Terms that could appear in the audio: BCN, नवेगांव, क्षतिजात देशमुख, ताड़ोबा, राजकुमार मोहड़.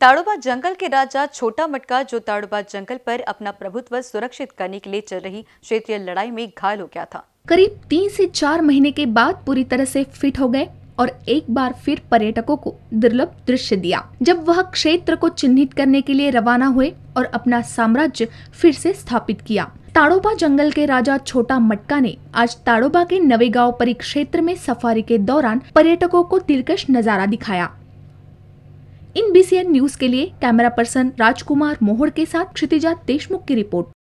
ताड़ोबा जंगल के राजा छोटा मटका, जो ताड़ोबा जंगल पर अपना प्रभुत्व सुरक्षित करने के लिए चल रही क्षेत्रीय लड़ाई में घायल हो गया था। करीब 3 से 4 महीने के बाद पूरी तरह से फिट हो गए और एक बार फिर पर्यटकों को दुर्लभ दृश्य दिया, जब वह क्षेत्र को चिन्हित करने के लिए रवाना हुए और अपना साम्राज्य फिर से स्थापित किया। ताड़ोबा जंगल के राजा छोटा मटका ने आज ताड़ोबा के नवेगांव परिक्षेत्र में सफारी के दौरान पर्यटकों को दिलकश नजारा दिखाया। इन BCN न्यूज के लिए कैमरा पर्सन राजकुमार मोहड़ के साथ क्षतिजात देशमुख की रिपोर्ट।